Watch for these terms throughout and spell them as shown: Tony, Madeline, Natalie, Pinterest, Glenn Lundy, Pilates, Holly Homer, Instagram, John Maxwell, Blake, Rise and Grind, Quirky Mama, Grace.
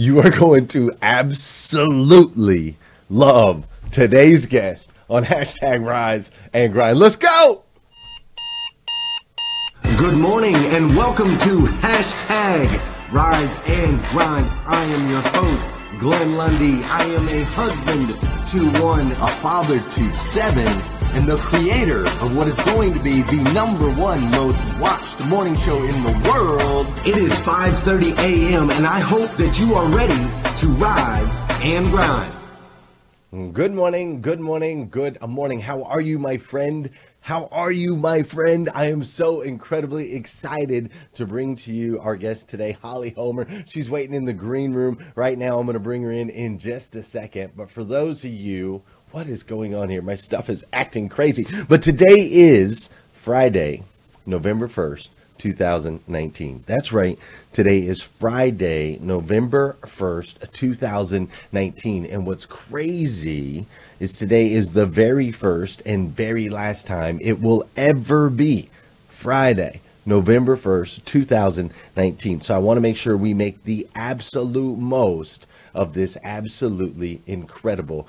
you are going to absolutely love today's guest on hashtag Rise and Grind. Let's go. Good morning and welcome to hashtag Rise and Grind. I am your host, Glenn Lundy. I am a husband to one, a father to seven, and the creator of what is going to be the #1 most watched morning show in the world. It is 5:30 a.m. and I hope that you are ready to rise and grind. Good morning. How are you, my friend? I am so incredibly excited to bring to you our guest today, Holly Homer. She's waiting in the green room right now. I'm going to bring her in just a second. But for those of you, what is going on here? My stuff is acting crazy. But today is Friday, November 1st, 2019. That's right. Today is Friday, November 1st, 2019. And what's crazy is today is the very first and very last time it will ever be Friday, November 1st, 2019. So I want to make sure we make the absolute most of this absolutely incredible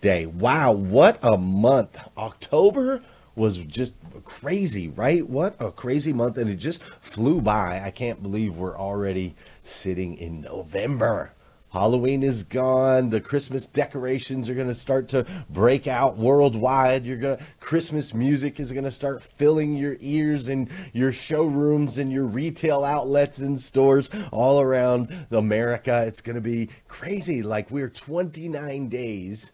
day. Wow, what a month. October was just crazy, right? What a crazy month, and it just flew by. I can't believe we're already sitting in November. Halloween is gone. The Christmas decorations are going to start to break out worldwide. Christmas music is going to start filling your ears and your showrooms and your retail outlets and stores all around America. It's going to be crazy. Like, we're 29 days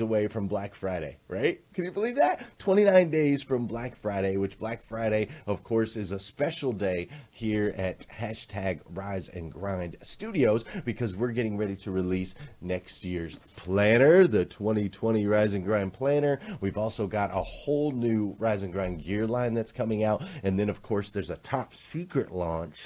away from Black Friday, right? Can you believe that? 29 days from Black Friday, which Black Friday, of course, is a special day here at hashtag Rise and Grind Studios, because we're getting ready to release next year's planner, the 2020 Rise and Grind planner. We've also got a whole new Rise and Grind gear line that's coming out. And then, of course, there's a top secret launch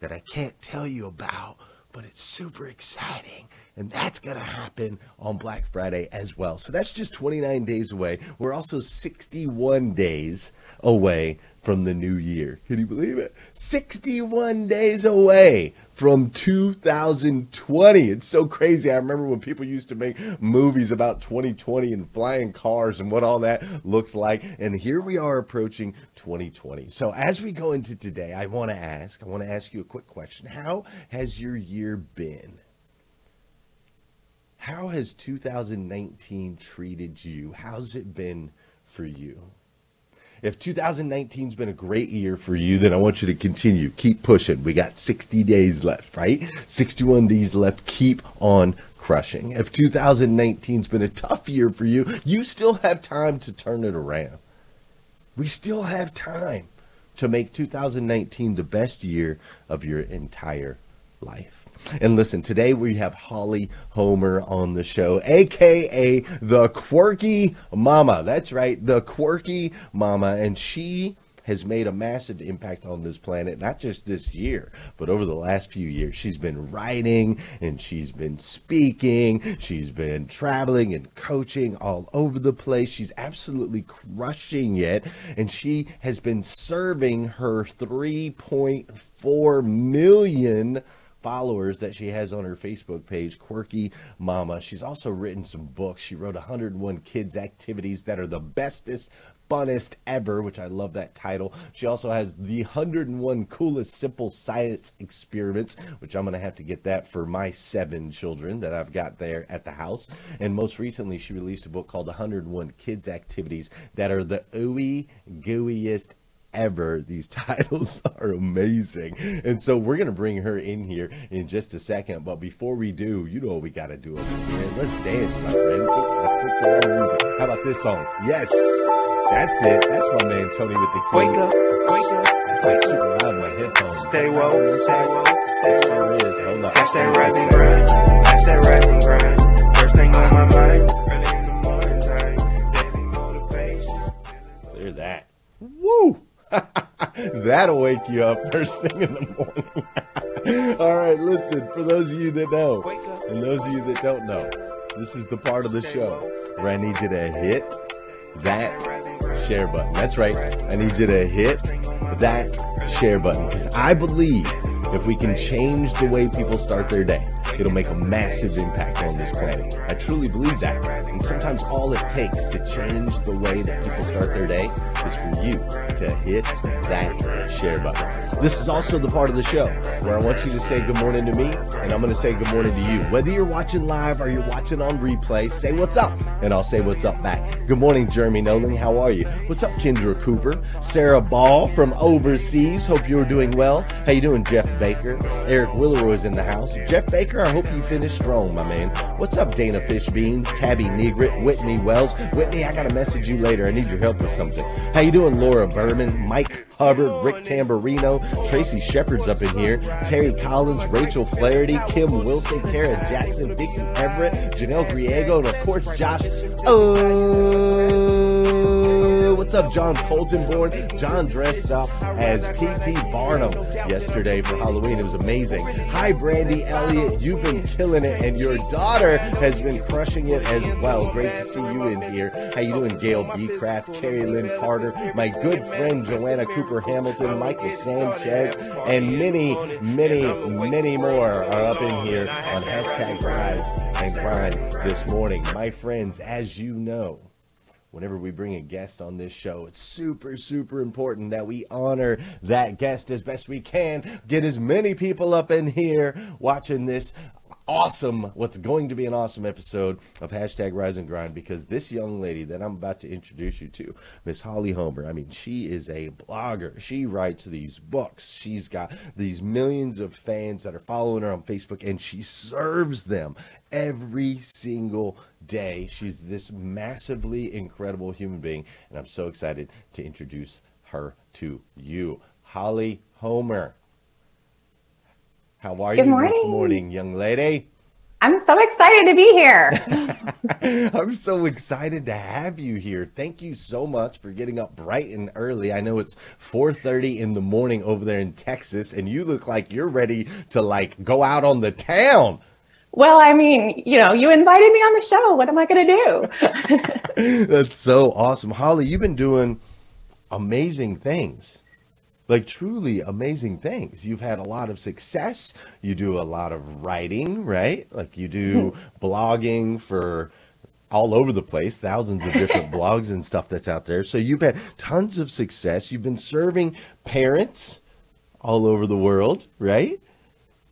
that I can't tell you about, but it's super exciting. And that's going to happen on Black Friday as well. So that's just 29 days away. We're also 61 days away from the new year. Can you believe it? 61 days away from 2020. It's so crazy. I remember when people used to make movies about 2020 and flying cars and what all that looked like. And here we are approaching 2020. So as we go into today, I want to ask you a quick question. How has your year been? How has 2019 treated you? How's it been for you? If 2019's been a great year for you, then I want you to continue. Keep pushing. We got 60 days left, right? 61 days left. Keep on crushing. If 2019's been a tough year for you, you still have time to turn it around. We still have time to make 2019 the best year of your entire life. And listen, today we have Holly Homer on the show, aka the Quirky Mama. That's right, the Quirky Mama. And she has made a massive impact on this planet, not just this year, but over the last few years. She's been writing, and she's been speaking, she's been traveling and coaching all over the place. She's absolutely crushing it, and she has been serving her 3.4 million followers that she has on her Facebook page, Quirky Mama. She's also written some books. She wrote 101 Kids Activities That Are the Bestest, Funnest Ever, which I love that title. She also has the 101 Coolest Simple Science Experiments, which I'm going to have to get that for my 7 children that I've got there at the house. And most recently, she released a book called 101 Kids Activities That Are the Ooey Gooeyest Ever. These titles are amazing. And so we're going to bring her in here in just a second. But before we do, you know what we got to do over here. Let's dance, my friends. How about this song? Yes. That's it. That's my man Tony with the kids. Wake up. That's like super loud in my headphones. Stay woke. That sure is. Hold up. Hashtag Rise and Grind. Hashtag Rise and Grind. First thing on my mind. Early in the morning time. Daily motivation. Hear that. Woo! That'll wake you up first thing in the morning. All right, listen, for those of you that know and those of you that don't know, this is the part of the show where I need you to hit that share button. That's right. I need you to hit that share button, because I believe If we can change the way people start their day, it'll make a massive impact on this planet. I truly believe that. And sometimes all it takes to change the way that people start their day is for you to hit that share button. This is also the part of the show where I want you to say good morning to me, and I'm going to say good morning to you. Whether you're watching live or you're watching on replay, say what's up, and I'll say what's up back. Good morning, Jeremy Nolan. How are you? What's up, Kendra Cooper? Sarah Ball from overseas. Hope you're doing well. How you doing, Jeff Baker? Eric Willeroy's in the house. Jeff Baker, I hope you finished strong, my man. What's up, Dana Fishbean, Tabby Negrit, Whitney Wells? Whitney, I got to message you later. I need your help with something. How you doing, Laura Berman, Mike Hubbard, Rick Tamburino, Tracy Shepard's up in here, Terry Collins, Rachel Flaherty, Kim Wilson, Kara Jackson, Vicky Everett, Janelle Griego, and of course, Josh. What's up, John Coltonborn? John dressed up as P.T. Barnum yesterday for Halloween. It was amazing. Hi, Brandy Elliott. You've been killing it, and your daughter has been crushing it as well. Great to see you in here. How you doing, Gail B. Craft, Carrie Lynn Carter, my good friend Joanna Cooper-Hamilton, Michael Sanchez, and many more are up in here on hashtag Rise and Grind this morning. My friends, as you know, whenever we bring a guest on this show, it's super, super important that we honor that guest as best we can. Get as many people up in here watching this awesome, what's going to be an awesome episode of hashtag Rise and Grind, because this young lady that I'm about to introduce you to, Miss Holly Homer, I mean, she is a blogger. She writes these books. She's got these millions of fans that are following her on Facebook, and she serves them every single day. She's this massively incredible human being, and I'm so excited to introduce her to you. Holly Homer, how are you this morning, young lady? I'm so excited to be here. I'm so excited to have you here. Thank you so much for getting up bright and early. I know it's 4:30 in the morning over there in Texas, and you look like you're ready to like go out on the town. Well, I mean, you know, you invited me on the show. What am I going to do? That's so awesome. Holly, you've been doing amazing things, like truly amazing things. You've had a lot of success. You do a lot of writing, right? Like you do blogging for all over the place, thousands of different blogs and stuff that's out there. So you've had tons of success. You've been serving parents all over the world, right?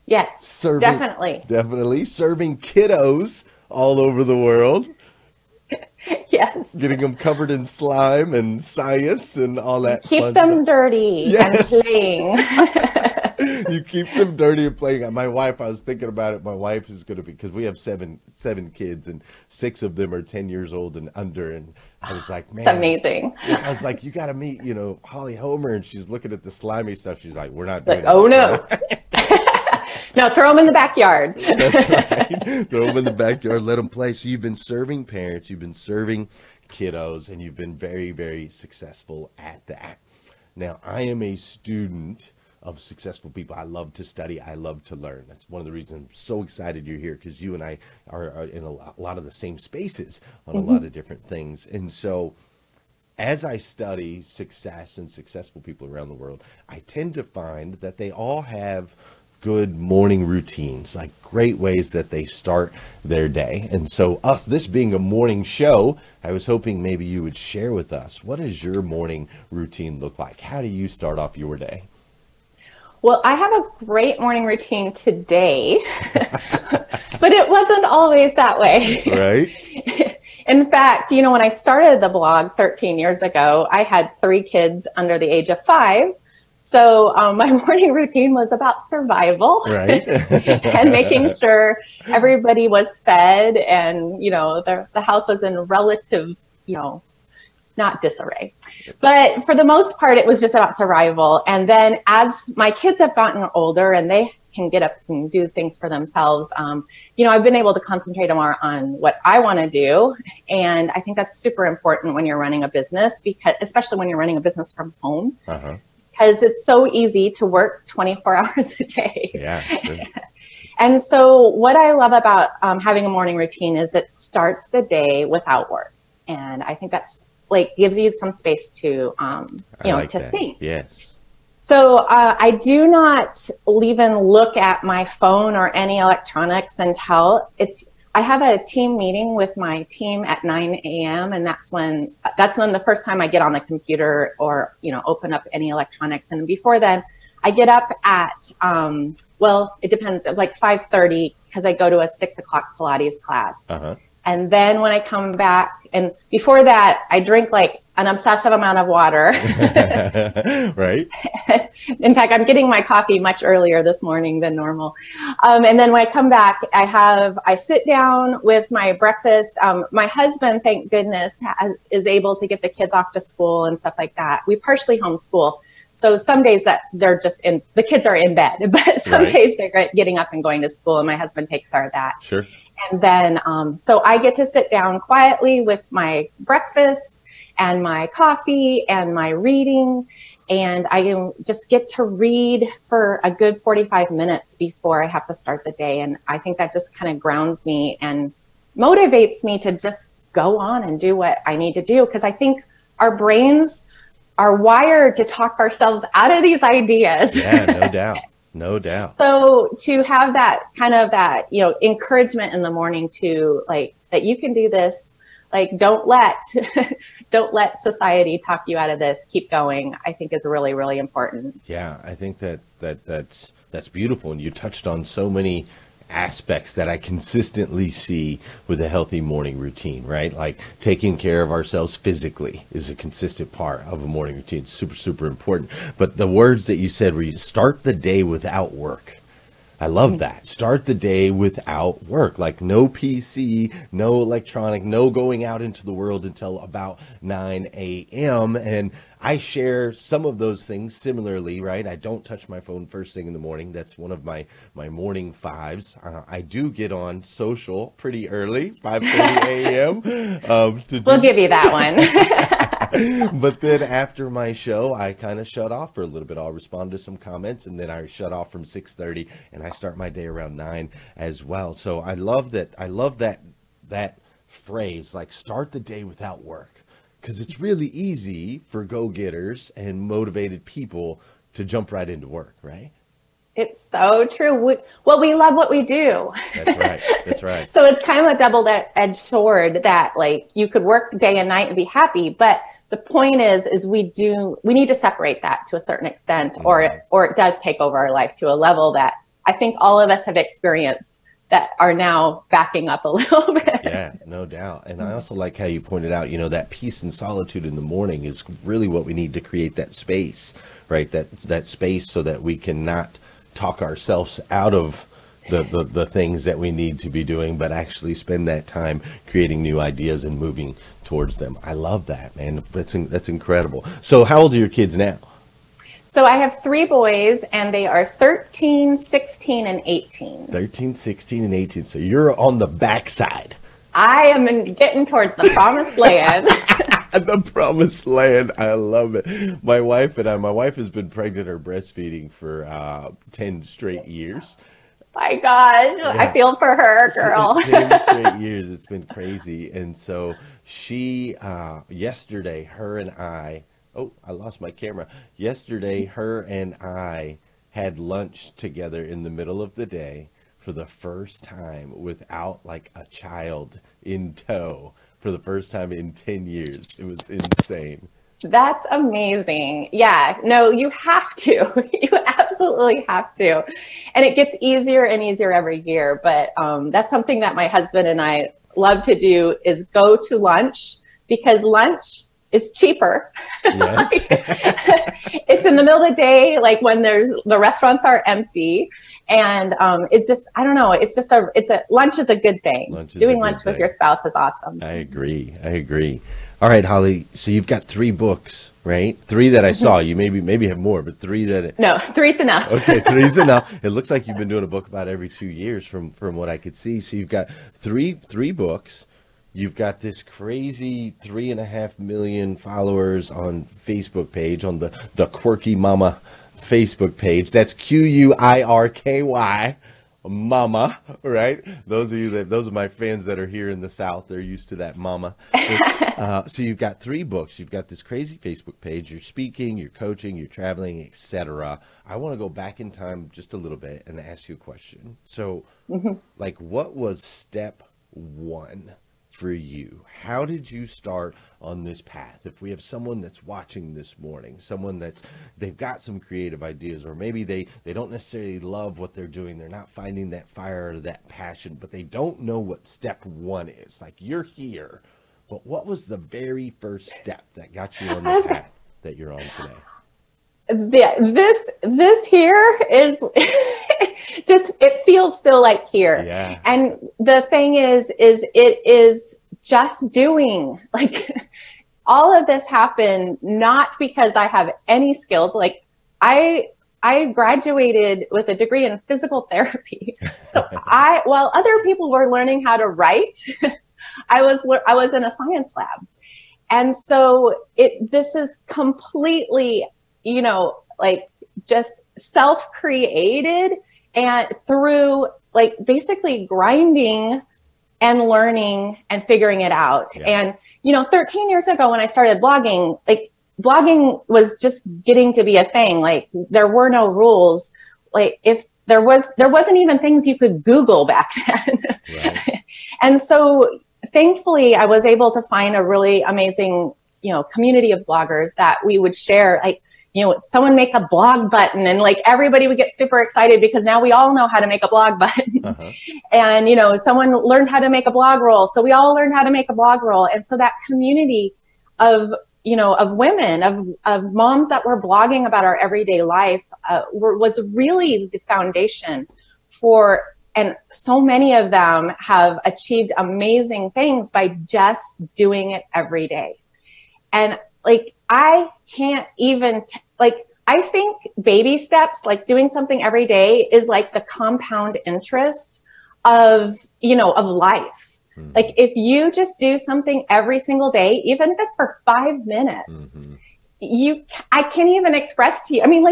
Yes, definitely serving kiddos all over the world. Yes, getting them covered in slime and science and all that. Keep them dirty and playing. You keep them dirty and playing. My wife, I was thinking about it. My wife is going to be, because we have seven kids, and six of them are 10 years old and under. And I was like, man, it's amazing. I was like, you got to meet, you know, Holly Homer. And she's looking at the slimy stuff. She's like, we're not doing that. Oh no. No, throw them in the backyard. That's right. Throw them in the backyard. Let them play. So you've been serving parents, you've been serving kiddos, and you've been very, very successful at that. Now, I am a student of successful people. I love to study. I love to learn. That's one of the reasons I'm so excited you're here, because you and I are in a lot of the same spaces on a lot of different things. And so as I study success and successful people around the world, I tend to find that they all have good morning routines, like great ways that they start their day. And so us, this being a morning show, I was hoping maybe you would share with us, what does your morning routine look like? How do you start off your day? Well, I have a great morning routine today, but it wasn't always that way. Right. In fact, you know, when I started the blog 13 years ago, I had 3 kids under the age of 5. So my morning routine was about survival, right? And making sure everybody was fed, and you know, the house was in relative, you know, not disarray, but for the most part, it was just about survival. And then as my kids have gotten older and they can get up and do things for themselves, you know, I've been able to concentrate more on what I want to do. And I think that's super important when you're running a business, because especially when you're running a business from home. Because it's so easy to work 24 hours a day. Yeah. Sure. And so what I love about having a morning routine is it starts the day without work. And I think that's like gives you some space to, you know, to think. Yes. So I do not even look at my phone or any electronics until it's, I have a team meeting with my team at 9 a.m. and that's when the first time I get on the computer or, you know, open up any electronics. And before then, I get up at, well, it depends, like 5:30, because I go to a 6 o'clock Pilates class. Uh-huh. And then when I come back, and before that, I drink like an obsessive amount of water. Right. In fact, I'm getting my coffee much earlier this morning than normal. And then when I come back, I sit down with my breakfast. My husband, thank goodness, is able to get the kids off to school and stuff like that. We partially homeschool. So some days that they're just in, the kids are in bed, but some right. days they're getting up and going to school, and my husband takes care of that. Sure. And then, so I get to sit down quietly with my breakfast and my coffee and my reading. And I just get to read for a good 45 minutes before I have to start the day. And I think that just kind of grounds me and motivates me to just go on and do what I need to do. Because I think our brains are wired to talk ourselves out of these ideas. Yeah, no doubt. No doubt. So to have that kind of that, you know, encouragement in the morning to like, that you can do this, like, don't let society talk you out of this, keep going, I think is really, really important. Yeah. I think that's beautiful. And you touched on so many aspects that I consistently see with a healthy morning routine, right? Like taking care of ourselves physically is a consistent part of a morning routine. It's super, super important. But the words that you said were, you start the day without work. I love that. Start the day without work, like no PC, no electronic, no going out into the world until about 9 a.m. And I share some of those things similarly, right? I don't touch my phone first thing in the morning. That's one of my morning fives. I do get on social pretty early, 5:30 a.m. We'll give you that one. But then after my show, I kind of shut off for a little bit. I'll respond to some comments, and then I shut off from 6:30, and I start my day around 9 as well. So I love that. I love that phrase, like start the day without work, because it's really easy for go-getters and motivated people to jump right into work, right? It's so true. We love what we do. That's right. That's right. So it's kind of a double-edged sword that, like, you could work day and night and be happy, but the point is we need to separate that to a certain extent, mm-hmm. or it does take over our life to a level that I think all of us have experienced that are now backing up a little bit. Yeah, no doubt. And I also like how you pointed out, you know, that peace and solitude in the morning is really what we need to create, that space, right? That space so that we cannot talk ourselves out of the things that we need to be doing, but actually spend that time creating new ideas and moving towards them. I love that, man. That's incredible. So how old are your kids now? So I have three boys, and they are 13, 16, and 18. 13, 16, and 18. So you're on the backside. I am getting towards the promised land. The promised land. I love it. My wife has been pregnant or breastfeeding for 10 straight years. My gosh, yeah. I feel for her, girl. 10 straight years. It's been crazy. And so she, yesterday, her and I, oh, I lost my camera. Yesterday, her and I had lunch together in the middle of the day for the first time without like a child in tow. For the first time in 10 years. It was insane. That's amazing. Yeah, no, you have to. You absolutely have to. And it gets easier and easier every year. But that's something that my husband and I love to do, is go to lunch, because lunch is cheaper. Yes. It's in the middle of the day, like when the restaurants are empty. And it just, I don't know, it's just lunch is a good thing. Doing lunch with your spouse is awesome. I agree. All right, Holly, so you've got three books, right? Three that I saw. You maybe have more, but three that... No, three's enough. Okay, three's enough. It looks like you've been doing a book about every 2 years from what I could see. So you've got three books. You've got this crazy 3.5 million followers on Facebook page, on the Quirky Mama Facebook page. That's Quirky mama, right? Those of you that, those are my fans that are here in the South, they're used to that mama. So you've got three books, you've got this crazy Facebook page, you're speaking, you're coaching, you're traveling, etc. I want to go back in time just a little bit and ask you a question. So like, what was step one for you? How did you start on this path? If we have someone that's watching this morning, someone that's, they've got some creative ideas, or maybe they don't necessarily love what they're doing, they're not finding that fire or that passion, but they don't know what step one is. Like, you're here, but what was the very first step that got you on the path that you're on today? This here is just, it feels still like here. Yeah. And the thing is it is just doing. Like, all of this happened not because I have any skills. Like, I graduated with a degree in physical therapy. So while other people were learning how to write, I was in a science lab. And so this is completely, you know, like, just self-created, and through, like, basically grinding and learning and figuring it out. Yeah. And, you know, 13 years ago when I started blogging, like, blogging was just getting to be a thing. Like, there were no rules. Like, if there wasn't even things you could Google back then. Right. And so thankfully I was able to find a really amazing, you know, community of bloggers that we would share, like, you know, someone make a blog button, and like, everybody would get super excited because now we all know how to make a blog button. And, you know, someone learned how to make a blog roll, so we all learned how to make a blog roll. And so that community of, you know, of women, of moms that were blogging about our everyday life was really the foundation for, and so many of them have achieved amazing things by just doing it every day. And like, I can't even, like, I think baby steps, like doing something every day, is like the compound interest of, you know, of life. Mm-hmm. Like, if you just do something every single day, even if it's for 5 minutes, mm-hmm. I can't even express to you. I mean,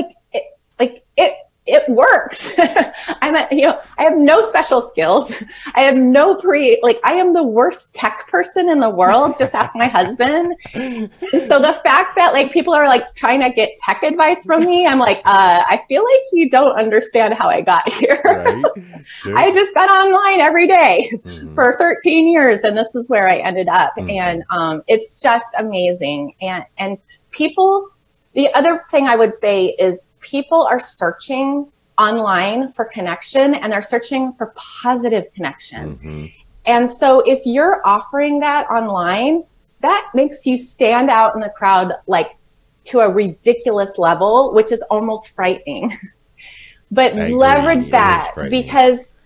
it works. I have no special skills. I have no I am the worst tech person in the world. Just ask my husband. So the fact that like people are like trying to get tech advice from me, I'm like, I feel like you don't understand how I got here. Right. Sure. I just got online every day for 13 years. And this is where I ended up. And it's just amazing. And people, the other thing I would say is people are searching online for connection, and they're searching for positive connection. And so if you're offering that online, that makes you stand out in the crowd, like, to a ridiculous level, which is almost frightening. But leverage that, because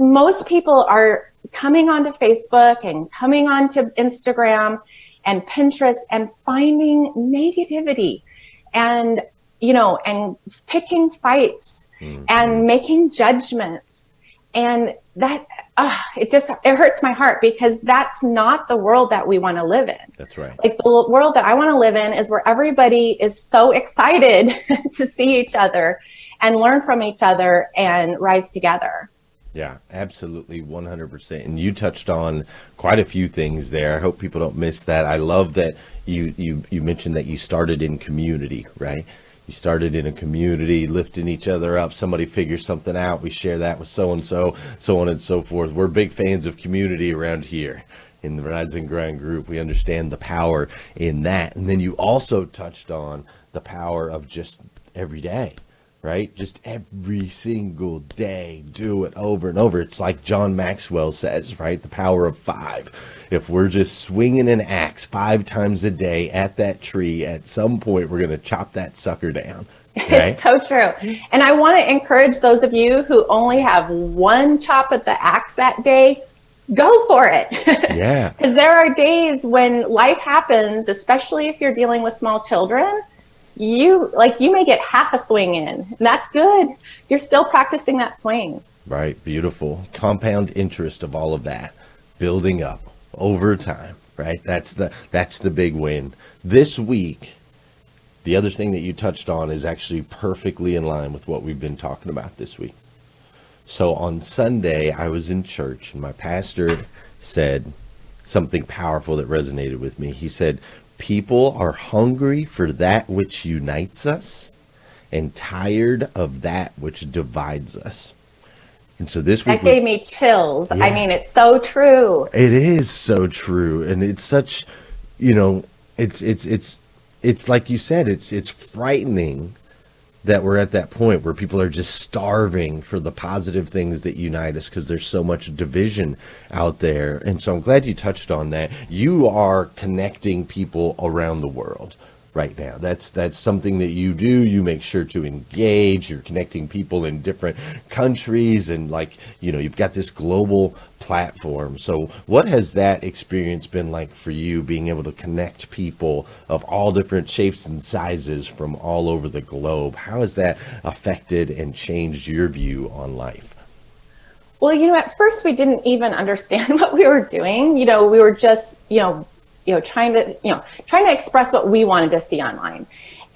most people are coming onto Facebook and coming onto Instagram and Pinterest and finding negativity and, you know, and picking fights and making judgments. And that, it hurts my heart, because that's not the world that we want to live in. That's right. Like, the world that I want to live in is where everybody is so excited to see each other and learn from each other and rise together. Yeah, absolutely. 100%. And you touched on quite a few things there. I hope people don't miss that. I love that you mentioned that you started in community, right? You started in a community, lifting each other up. Somebody figures something out. We share that with so-and-so, so on and so forth. We're big fans of community around here in the Rise and Grind group. We understand the power in that. And then you also touched on the power of just every day. Right? Just every single day, do it over and over. It's like John Maxwell says, right? The power of five. If we're just swinging an axe 5 times a day at that tree, at some point, we're going to chop that sucker down. Right? It's so true. And I want to encourage those of you who only have one chop at the axe that day, go for it. Yeah. Because there are days when life happens, especially if you're dealing with small children, you may get half a swing in, and that's good. You're still practicing that swing. Right. Beautiful. Compound interest of all of that building up over time, right? That's the big win this week. The other thing that you touched on is actually perfectly in line with what we've been talking about this week. So on Sunday, I was in church, and my pastor said something powerful that resonated with me. He said, people are hungry for that which unites us and tired of that which divides us. And so this week, that gave me chills. Yeah. I mean, it's so true. It is so true. And it's such, you know, it's like you said, it's frightening that we're at that point where people are just starving for the positive things that unite us, because there's so much division out there. And so I'm glad you touched on that. You are connecting people around the world right now. That's something that you do. You make sure to engage. You're connecting people in different countries, and, like, you know, you've got this global platform. So what has that experience been like for you, being able to connect people of all different shapes and sizes from all over the globe? How has that affected and changed your view on life? Well, you know, at first we didn't even understand what we were doing. You know, we were just, trying to express what we wanted to see online.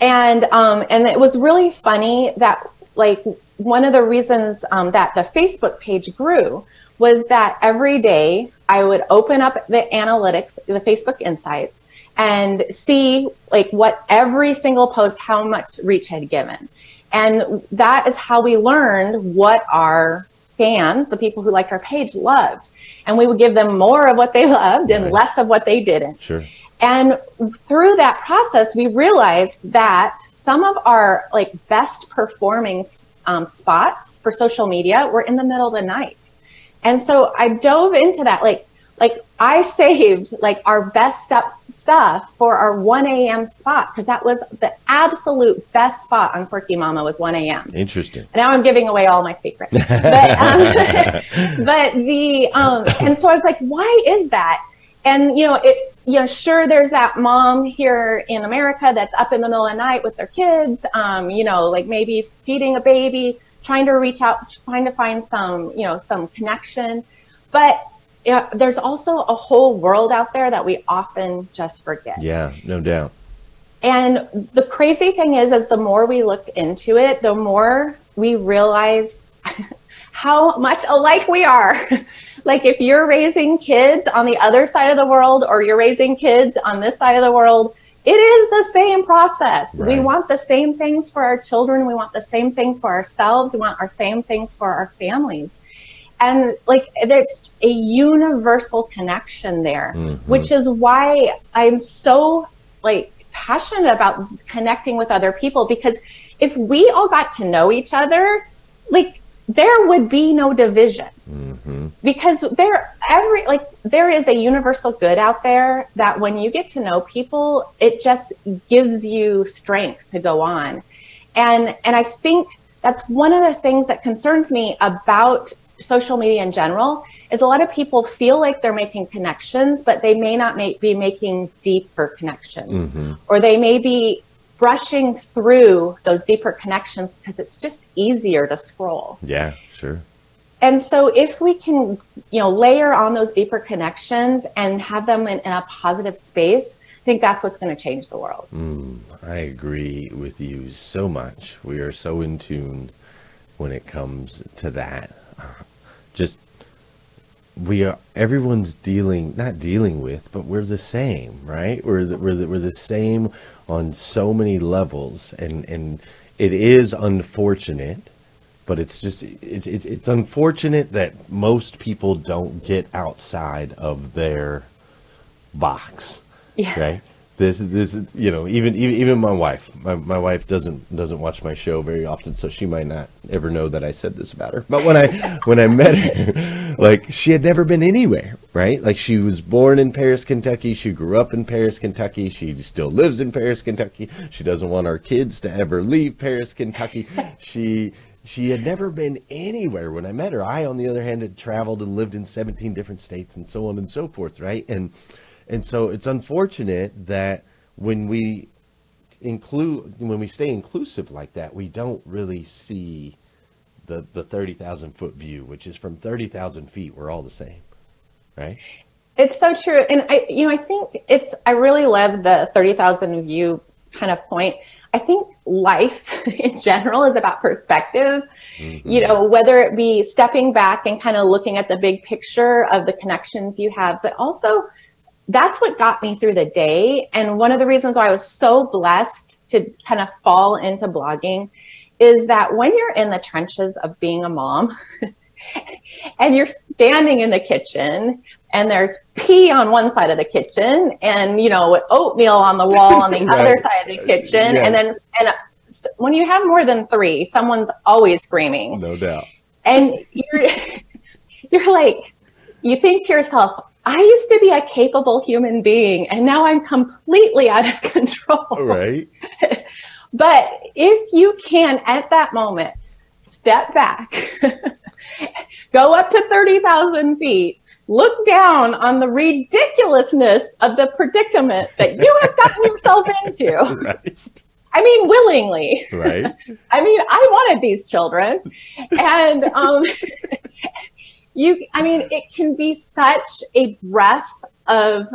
And it was really funny that, like, one of the reasons that the Facebook page grew was that every day I would open up the analytics, the Facebook Insights, and see, like, what every single post, how much reach had given. And that is how we learned what our fans, the people who liked our page, loved. And we would give them more of what they loved and less of what they didn't. Sure. And through that process, we realized that some of our, like, best performing spots for social media were in the middle of the night. And so I dove into that. Like I saved, like, our best stuff for our 1 a.m. spot, because that was the absolute best spot on Quirky Mama, was 1 a.m. Interesting. Now I'm giving away all my secrets. But, and so I was like, why is that? And, you know, sure, there's that mom here in America that's up in the middle of the night with their kids, you know, like, maybe feeding a baby, trying to reach out, trying to find some, you know, some connection. But yeah, there's also a whole world out there that we often just forget. Yeah, no doubt. And the crazy thing is the more we looked into it, the more we realized how much alike we are. Like, if you're raising kids on the other side of the world, or you're raising kids on this side of the world, it is the same process. Right. We want the same things for our children. We want the same things for ourselves. We want our same things for our families. And, like, there's a universal connection there, mm-hmm. which is why I'm so, like, passionate about connecting with other people, because if we all got to know each other, like, there would be no division, mm-hmm. because there is a universal good out there that when you get to know people, it just gives you strength to go on. And I think that's one of the things that concerns me about social media in general, is a lot of people feel like they're making connections, but they may not be making deeper connections, mm-hmm. or they may be brushing through those deeper connections because it's just easier to scroll. Yeah, sure. And so if we can, you know, layer on those deeper connections and have them in a positive space, I think that's what's going to change the world. I agree with you so much. We are so in tune when it comes to that. Everyone's but we're the same, right? We're the same on so many levels, and it is unfortunate, but it's unfortunate that most people don't get outside of their box. Yeah. Right? This, you know, even my wife. My wife doesn't watch my show very often, so she might not ever know that I said this about her. But when I met her, like, she had never been anywhere, right? Like, she was born in Paris, Kentucky. She grew up in Paris, Kentucky. She still lives in Paris, Kentucky. She doesn't want our kids to ever leave Paris, Kentucky. She had never been anywhere when I met her. I, on the other hand, had traveled and lived in 17 different states and so on and so forth, right? And so it's unfortunate that when we stay inclusive like that, we don't really see the 30,000 foot view, which is from 30,000 feet, we're all the same, right? It's so true. And I really love the 30,000 view kind of point. I think life in general is about perspective, mm-hmm. you know, whether it be stepping back and kind of looking at the big picture of the connections you have, but also that's what got me through the day. And one of the reasons why I was so blessed to kind of fall into blogging is that when you're in the trenches of being a mom and you're standing in the kitchen and there's pee on one side of the kitchen and, you know, oatmeal on the wall on the right. other side of the kitchen. Yes. And then when you have more than three, someone's always screaming. No doubt. And you're like, you think to yourself, I used to be a capable human being and now I'm completely out of control. Right. But if you can, at that moment, step back, go up to 30,000 feet, look down on the ridiculousness of the predicament that you have gotten yourself into. Right. I mean, willingly. Right. I mean, I wanted these children. And I mean, it can be such a breath of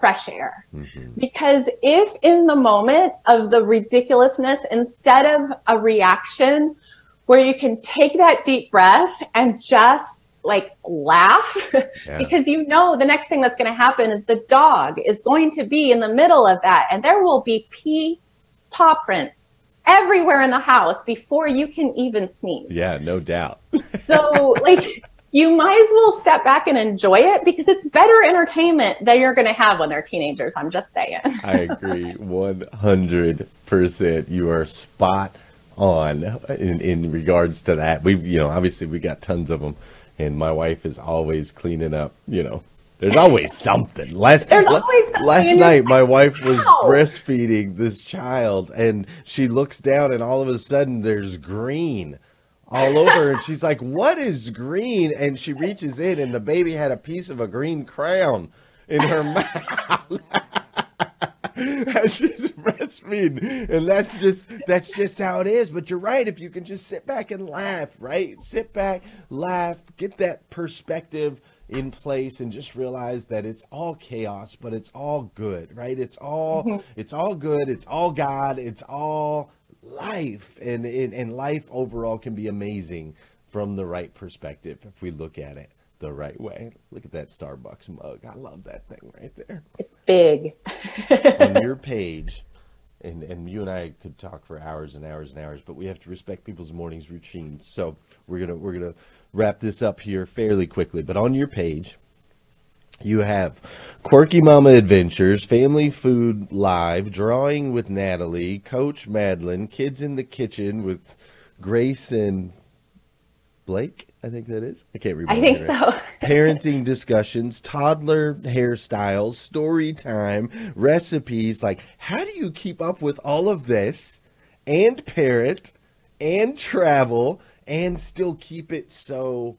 fresh air, mm-hmm. because if in the moment of the ridiculousness, instead of a reaction where you can take that deep breath and just like laugh, yeah. because you know the next thing that's going to happen is the dog is going to be in the middle of that and there will be paw prints everywhere in the house before you can even sneeze. Yeah, no doubt. So like... you might as well step back and enjoy it because it's better entertainment than you're going to have when they're teenagers. I'm just saying. I agree 100%. You are spot on in regards to that. We've, you know, obviously we got tons of them and my wife is always cleaning up, you know, there's always something. Last night, my wife was breastfeeding this child and she looks down and all of a sudden there's green all over and she's like, what is green? And she reaches in and the baby had a piece of a green crown in her mouth as she's breastfeeding. And that's just how it is. But you're right, if you can just sit back and laugh, right? Sit back, laugh, get that perspective in place and just realize that it's all chaos, but it's all good, right? It's all good, it's all God, it's all life, and life overall can be amazing from the right perspective if we look at it the right way. Look at that Starbucks mug. I love that thing right there. It's big. On your page, and you and I could talk for hours and hours and hours, but we have to respect people's mornings routines. So we're gonna wrap this up here fairly quickly. But on your page, you have Quirky Mama Adventures, Family Food Live, Drawing with Natalie, Coach Madeline, Kids in the Kitchen with Grace and Blake, I think that is. I can't remember. I think so. Parenting discussions, toddler hairstyles, story time, recipes. Like, how do you keep up with all of this and parent and travel and still keep it so,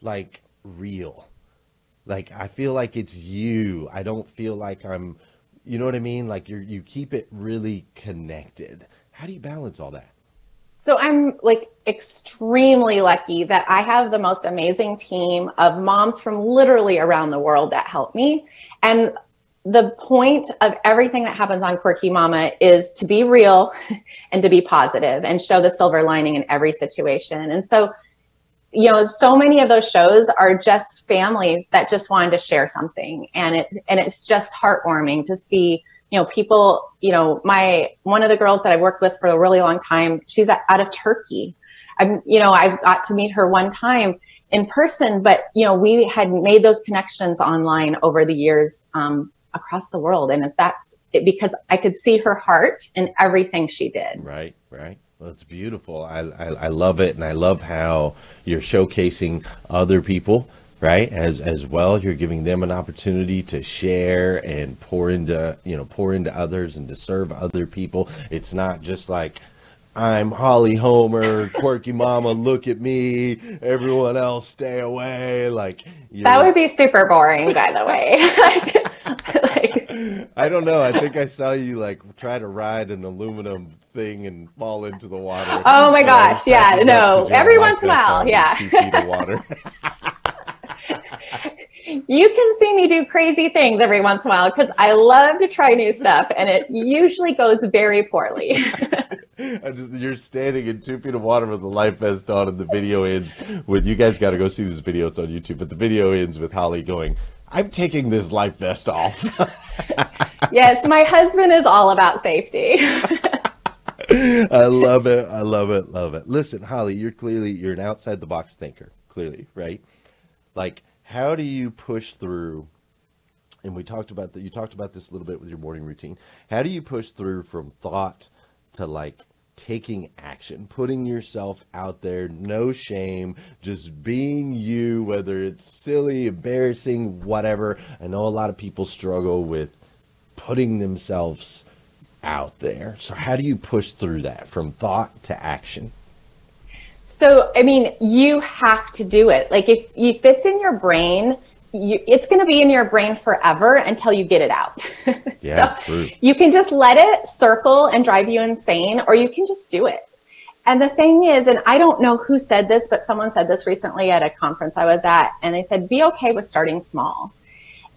like, real? Like, I feel like it's you. I don't feel like I'm, you know what I mean? Like you keep it really connected. How do you balance all that? So I'm like extremely lucky that I have the most amazing team of moms from literally around the world that help me. And the point of everything that happens on Quirky Mama is to be real and to be positive and show the silver lining in every situation. And so, you know, so many of those shows are just families that just wanted to share something, and it's just heartwarming to see, you know, people, you know, one of the girls that I worked with for a really long time, she's out of Turkey. I got to meet her one time in person, but you know, we had made those connections online over the years across the world, and that's because I could see her heart in everything she did. Right, right. Well, it's beautiful. I love it. And I love how you're showcasing other people, right? As well, you're giving them an opportunity to share and pour into others and to serve other people. It's not just like, I'm Holly Homer, Quirky Mama, look at me, everyone else stay away. Like, that would be super boring, by the way. I don't know. I think I saw you like try to ride an aluminum thing and fall into the water. Oh my gosh. Yeah. No. Every once in a while. Yeah. 2 feet of water. You can see me do crazy things every once in a while because I love to try new stuff, and it usually goes very poorly. You're standing in 2 feet of water with a life vest on, and the video ends with, you guys got to go see this video, it's on YouTube, but the video ends with Holly going, I'm taking this life vest off. Yes, my husband is all about safety. I love it. I love it. Love it. Listen, Holly, you're an outside the box thinker, clearly, right? Like, how do you push through? And we talked about that. You talked about this a little bit with your morning routine. How do you push through from thought to like taking action, putting yourself out there, no shame, just being you, whether it's silly, embarrassing, whatever. I know a lot of people struggle with putting themselves out there. So how do you push through that from thought to action? So, I mean, you have to do it. Like if it's in your brain, it's going to be in your brain forever until you get it out. Yeah, so true. You can just let it circle and drive you insane, or you can just do it. And the thing is, and I don't know who said this, but someone said this recently at a conference I was at, and they said, be okay with starting small.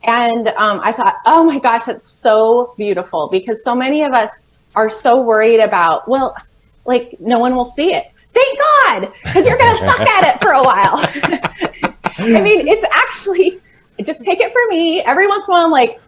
And I thought, oh my gosh, that's so beautiful, because so many of us are so worried about, well, like no one will see it. Thank God, because you're going to suck at it for a while. I mean, it's actually, just take it from me. Every once in a while, I'm like,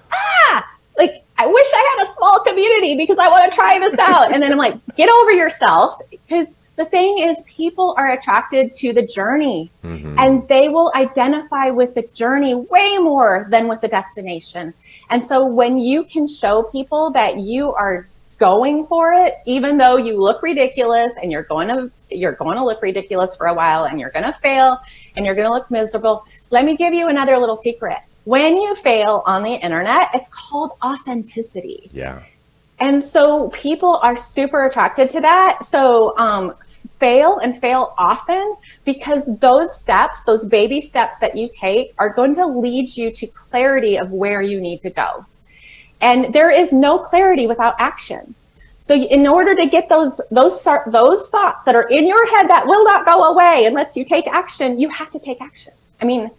like I wish I had a small community because I want to try this out. And then I'm like, get over yourself, because the thing is, people are attracted to the journey, mm-hmm. and they will identify with the journey way more than with the destination. And so when you can show people that you are going for it, even though you look ridiculous and you're going to look ridiculous for a while, and you're going to fail and you're going to look miserable. Let me give you another little secret. When you fail on the internet, it's called authenticity. Yeah. And so people are super attracted to that. So fail, and fail often, because those steps, those baby steps that you take are going to lead you to clarity of where you need to go. And there is no clarity without action. So in order to get those thoughts that are in your head that will not go away unless you take action, you have to take action. I mean,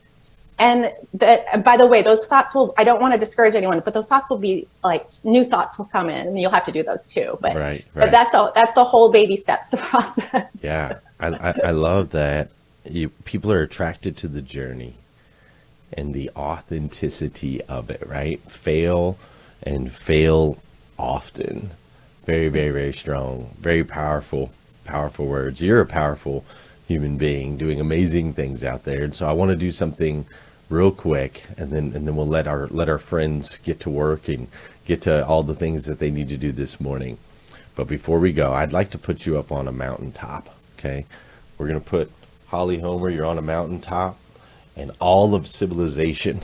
and that, by the way, those thoughts will, I don't want to discourage anyone, but those thoughts will be like, new thoughts will come in and you'll have to do those too. But, right, right. But that's the whole baby steps process. Yeah, I love that. People are attracted to the journey and the authenticity of it, right? Fail and fail often. Very, very, very strong, very powerful, powerful words. You're a powerful human being doing amazing things out there. And so I want to do something real quick, and then we'll let our friends get to work and get to all the things that they need to do this morning. But before we go, I'd like to put you up on a mountaintop. Okay. We're going to put Holly Homer, you're on a mountaintop, and all of civilization,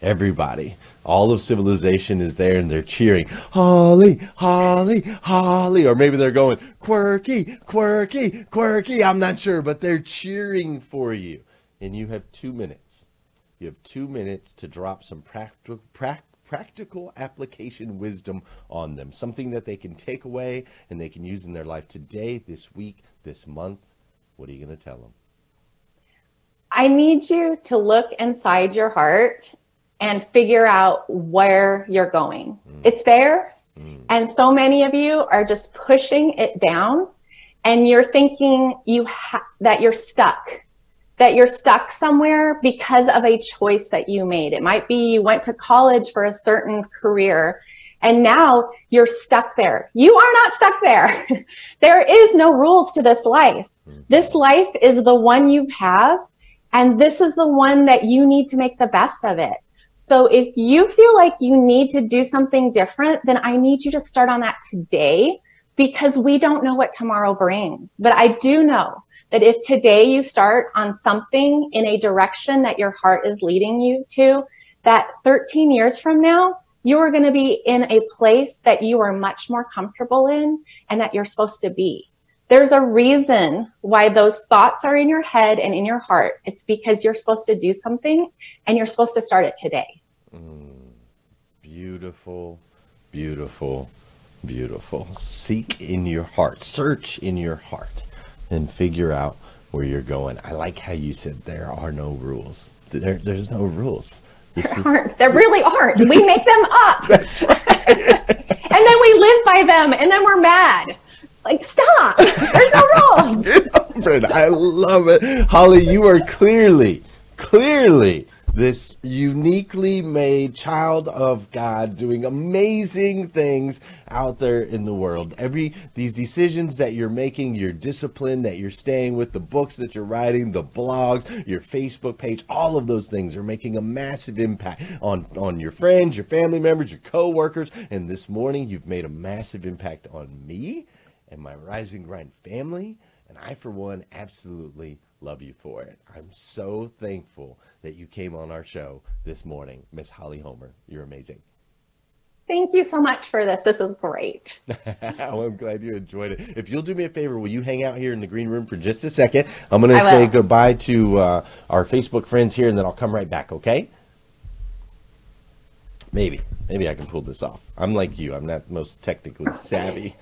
everybody, all of civilization is there, and they're cheering, Holly, Holly, Holly, or maybe they're going, Quirky, Quirky, Quirky, I'm not sure, but they're cheering for you. And you have 2 minutes. You have 2 minutes to drop some practical application wisdom on them, something that they can take away and they can use in their life today, this week, this month. What are you going to tell them? I need you to look inside your heart and figure out where you're going. It's there. And so many of you are just pushing it down, and you're thinking that you're stuck somewhere because of a choice that you made. It might be you went to college for a certain career, and now you're stuck there. You are not stuck there. There is no rules to this life. This life is the one you have, and this is the one that you need to make the best of it. So if you feel like you need to do something different, then I need you to start on that today, because we don't know what tomorrow brings. But I do know that if today you start on something in a direction that your heart is leading you to, that 13 years from now, you are going to be in a place that you are much more comfortable in and that you're supposed to be. There's a reason why those thoughts are in your head and in your heart. It's because you're supposed to do something, and you're supposed to start it today. Beautiful, beautiful, beautiful. Seek in your heart, search in your heart, and figure out where you're going. I like how you said there are no rules. There's no rules. There really aren't. We make them up. That's right. And then we live by them, and then we're mad. Like, stop. There's no rules. I love it. Holly, you are clearly this uniquely made child of God doing amazing things out there in the world. These decisions that you're making, your discipline that you're staying with, the books that you're writing, the blogs, your Facebook page, all of those things are making a massive impact on your friends, your family members, your co-workers. And this morning you've made a massive impact on me and my Rise and Grind family. And I, for one, absolutely love you for it. I'm so thankful that you came on our show this morning. Miss Holly Homer, you're amazing. Thank you so much for this. This is great. Well, I'm glad you enjoyed it. If you'll do me a favor, will you hang out here in the green room for just a second? I'm going to say goodbye to our Facebook friends here, and then I'll come right back, okay? Maybe I can pull this off. I'm like you. I'm not most technically savvy.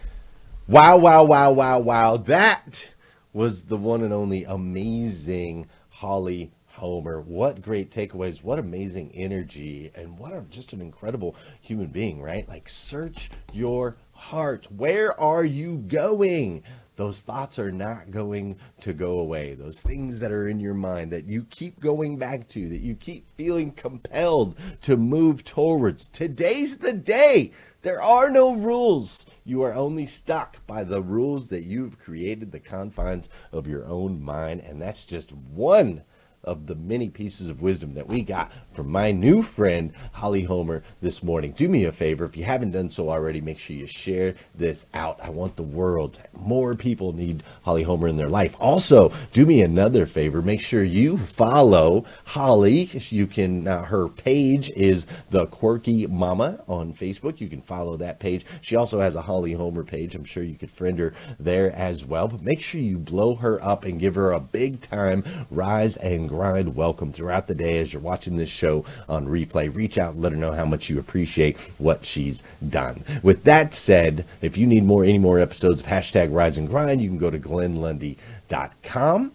Wow, wow, wow, wow, wow. That was the one and only amazing Holly Homer. What great takeaways, what amazing energy, and just an incredible human being, right? Like, search your heart. Where are you going? Those thoughts are not going to go away. Those things that are in your mind that you keep going back to, that you keep feeling compelled to move towards. Today's the day. There are no rules. You are only stuck by the rules that you've created, the confines of your own mind. And that's just one of the many pieces of wisdom that we got from my new friend, Holly Homer, this morning. Do me a favor. If you haven't done so already, make sure you share this out. I want the world. More people need Holly Homer in their life. Also, do me another favor. Make sure you follow Holly. You can, her page is the Quirky Mama on Facebook. You can follow that page. She also has a Holly Homer page. I'm sure you could friend her there as well. But make sure you blow her up and give her a big time Rise and Grind welcome throughout the day. As you're watching this show on replay, reach out and let her know how much you appreciate what she's done. With that said, if you need any more episodes of #RiseAndGrind, you can go to glennlundy.com.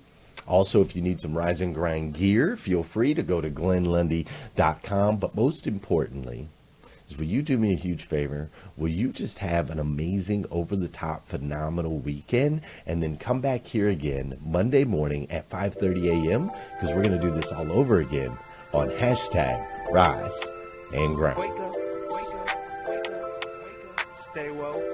Also, if you need some Rise and Grind gear, feel free to go to glennlundy.com. But most importantly, will you do me a huge favor? Will you just have an amazing, over-the-top, phenomenal weekend, and then come back here again Monday morning at 5:30 a.m. because we're going to do this all over again on #RiseAndGrind. Wake up, wake up, wake up, wake up, wake up. Stay woke.